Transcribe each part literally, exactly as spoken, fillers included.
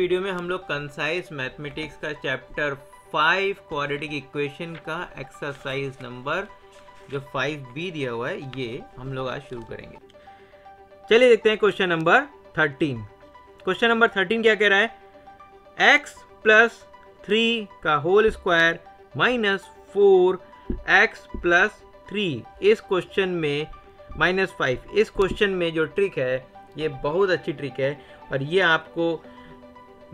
Video में हम लोग कंसाइज मैथमेटिक्स का चैप्टर फाइव क्वाड्रेटिक इक्वेशन का एक्सरसाइज नंबर जो फाइव बी दिया हुआ है ये हम लोग आज शुरू करेंगे। चलिए देखते हैं question number thirteen. Question number thirteen क्या कह रहा है, x प्लस थ्री का whole square minus four x plus three. इस क्वेश्चन में माइनस फाइव, इस क्वेश्चन में जो ट्रिक है ये बहुत अच्छी ट्रिक है और ये आपको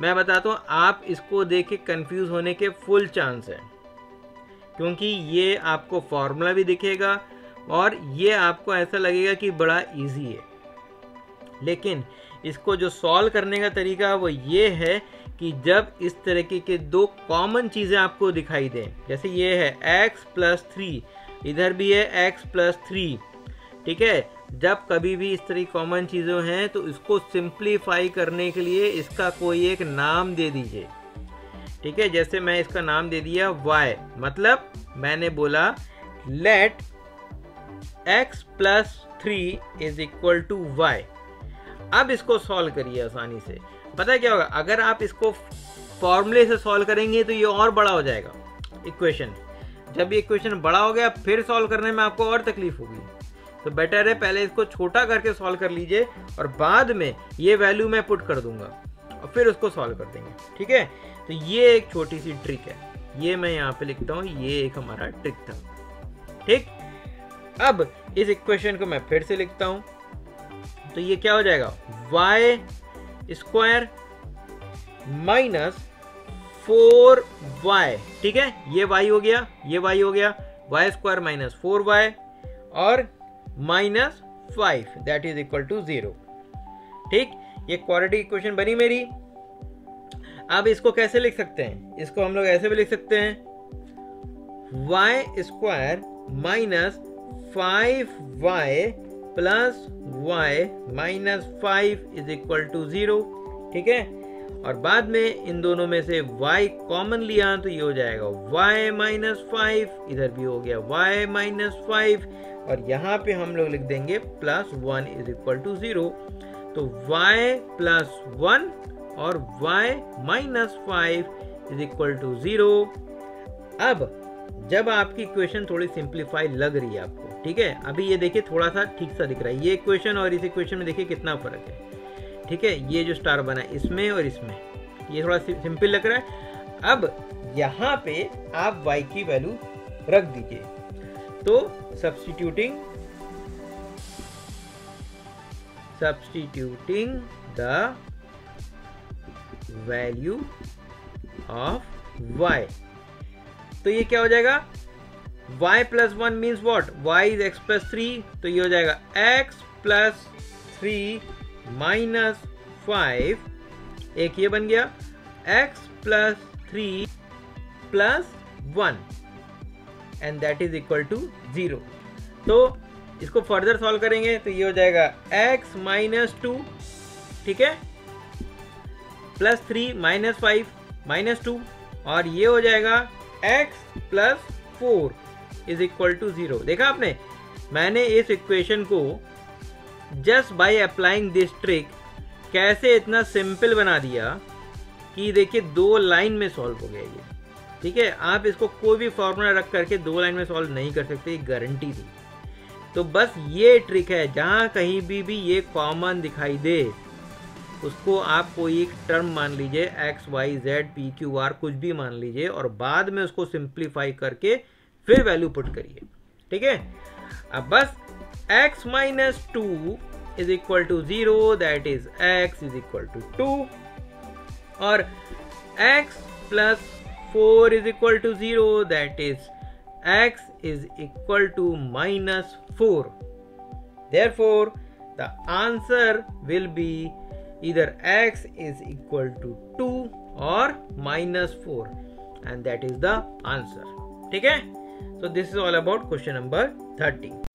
मैं बताता हूँ, आप इसको देख के कन्फ्यूज़ होने के फुल चांस है क्योंकि ये आपको फॉर्मूला भी दिखेगा और ये आपको ऐसा लगेगा कि बड़ा इजी है, लेकिन इसको जो सॉल्व करने का तरीका वो ये है कि जब इस तरीके के दो कॉमन चीज़ें आपको दिखाई दें, जैसे ये है x प्लस थ्री, इधर भी है x प्लस थ्री, ठीक है। जब कभी भी इस तरह कॉमन चीज़ों हैं तो इसको सिंप्लीफाई करने के लिए इसका कोई एक नाम दे दीजिए, ठीक है। जैसे मैं इसका नाम दे दिया y, मतलब मैंने बोला let x plus three is equal to y. अब इसको सॉल्व करिए आसानी से, पता है क्या होगा, अगर आप इसको फॉर्मूले से सॉल्व करेंगे तो ये और बड़ा हो जाएगा इक्वेशन। जब ये इक्वेशन बड़ा हो गया फिर सॉल्व करने में आपको और तकलीफ होगी, तो बेटर है पहले इसको छोटा करके सॉल्व कर लीजिए और बाद में ये वैल्यू मैं पुट कर दूंगा और फिर उसको सॉल्व कर देंगे, ठीक है। तो ये एक छोटी सी ट्रिक है, ये मैं यहाँ पे लिखता हूँ, ये एक हमारा ट्रिक था, ठीक। अब इस इक्वेशन को मैं फिर से लिखता हूँ तो ये क्या हो जाएगा, y square minus four y, ठीक है। ये y हो गया, ये y हो गया, y square minus four y और minus five that is equal to zero, ठीक। ये क्वाड्रेटिक इक्वेशन बनी मेरी। अब इसको कैसे लिख सकते हैं, इसको हम लोग ऐसे भी लिख सकते हैं, y square minus five y plus y minus five is equal to zero, ठीक है। और बाद में इन दोनों में से y कॉमन लिया तो ये हो जाएगा y माइनस फाइव, इधर भी हो गया y माइनस फाइव और यहाँ पे हम लोग लिख देंगे plus one is equal to zero. तो y प्लस वन और y minus five is equal to zero. अब जब आपकी इक्वेशन थोड़ी सिंप्लीफाई लग रही है आपको, ठीक है, अभी ये देखिए थोड़ा सा ठीक सा दिख रहा है, ये इक्वेशन और इस इक्वेशन में देखिए कितना फर्क है, ठीक है। ये जो स्टार बना है इसमें और इसमें ये थोड़ा सिंपल लग रहा है। अब यहाँ पे आप y की वैल्यू रख दीजिए, तो substituting substituting the value of y, तो ये क्या हो जाएगा, y plus one means what, y is x plus three, तो ये हो जाएगा x plus three minus five, एक ये बन गया x plus three plus one and that is equal to zero. तो इसको फर्दर सॉल्व करेंगे तो ये हो जाएगा x माइनस टू, ठीक है, plus three minus five minus two और ये हो जाएगा x plus four is equal to zero. देखा आपने, मैंने इस इक्वेशन को just by applying this trick कैसे इतना सिंपल बना दिया कि देखिए दो लाइन में सॉल्व हो गया ये, ठीक है। आप इसको कोई भी फॉर्मूला रख करके दो लाइन में सॉल्व नहीं कर सकते, गारंटी थी। तो बस ये ट्रिक है, जहाँ कहीं भी भी ये कॉमन दिखाई दे उसको आप कोई एक टर्म मान लीजिए, x y z p q r कुछ भी मान लीजिए और बाद में उसको सिंप्लीफाई करके फिर वैल्यू पुट करिए, ठीक है। अब बस x minus two is equal to zero that is x is equal to two और x plus four is equal to zero that is x is equal to minus four. Therefore, the answer will be either x is equal to two or minus four, and that is the answer. ठीक है? So this is all about question number thirty.